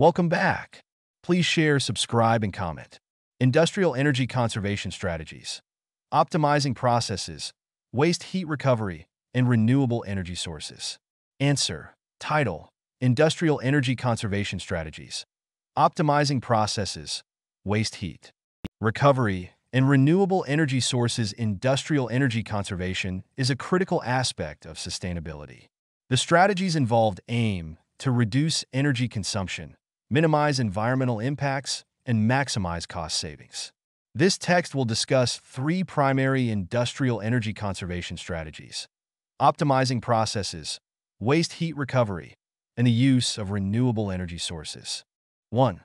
Welcome back. Please share, subscribe, and comment. Industrial energy conservation strategies, optimizing processes, waste heat recovery, and renewable energy sources. Answer. Title: Industrial energy conservation strategies, optimizing processes, waste heat recovery, and renewable energy sources. Industrial energy conservation is a critical aspect of sustainability. The strategies involved aim to reduce energy consumption, minimize environmental impacts, and maximize cost savings. This text will discuss three primary industrial energy conservation strategies: optimizing processes, waste heat recovery, and the use of renewable energy sources. 1.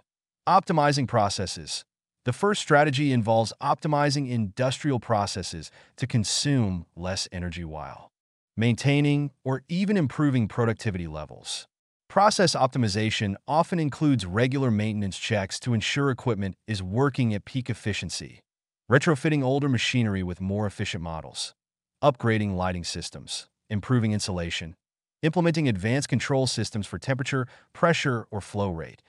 Optimizing processes. The first strategy involves optimizing industrial processes to consume less energy while maintaining or even improving productivity levels. Process optimization often includes regular maintenance checks to ensure equipment is working at peak efficiency, retrofitting older machinery with more efficient models, upgrading lighting systems, improving insulation, implementing advanced control systems for temperature, pressure, or flow rate,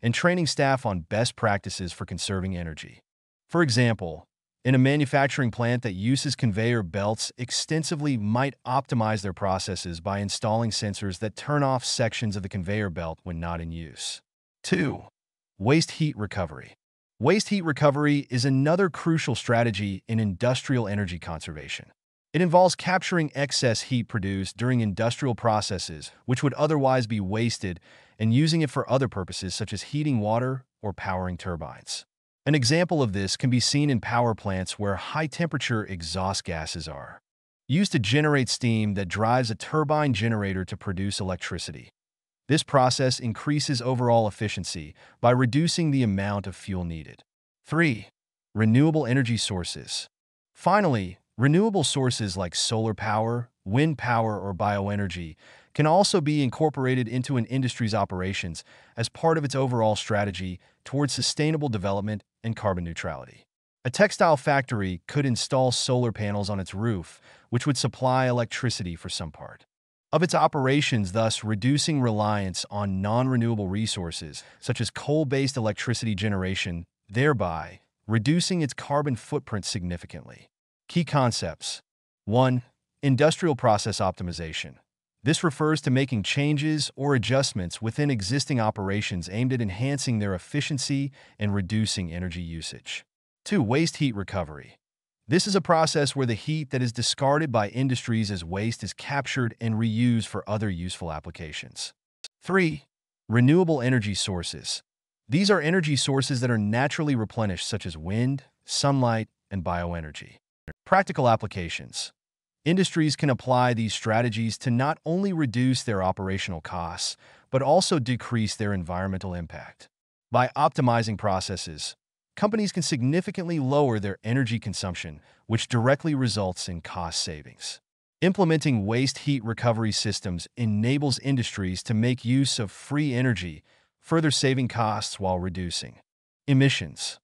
and training staff on best practices for conserving energy. For example, in a manufacturing plant that uses conveyor belts extensively might optimize their processes by installing sensors that turn off sections of the conveyor belt when not in use. 2. Waste heat recovery. Waste heat recovery is another crucial strategy in industrial energy conservation. It involves capturing excess heat produced during industrial processes, which would otherwise be wasted, and using it for other purposes such as heating water or powering turbines. An example of this can be seen in power plants where high-temperature exhaust gases are used to generate steam that drives a turbine generator to produce electricity. This process increases overall efficiency by reducing the amount of fuel needed. 3. Renewable energy sources. Finally, renewable sources like solar power, wind power, or bioenergy can also be incorporated into an industry's operations as part of its overall strategy towards sustainable development and carbon neutrality. A textile factory could install solar panels on its roof, which would supply electricity for some part of its operations, thus reducing reliance on non-renewable resources such as coal-based electricity generation, thereby reducing its carbon footprint significantly. Key concepts. 1. Industrial process optimization. This refers to making changes or adjustments within existing operations aimed at enhancing their efficiency and reducing energy usage. 2. Waste heat recovery. This is a process where the heat that is discarded by industries as waste is captured and reused for other useful applications. 3. Renewable energy sources. These are energy sources that are naturally replenished, such as wind, sunlight, and bioenergy. Practical applications. Industries can apply these strategies to not only reduce their operational costs, but also decrease their environmental impact. By optimizing processes, companies can significantly lower their energy consumption, which directly results in cost savings. Implementing waste heat recovery systems enables industries to make use of free energy, further saving costs while reducing emissions.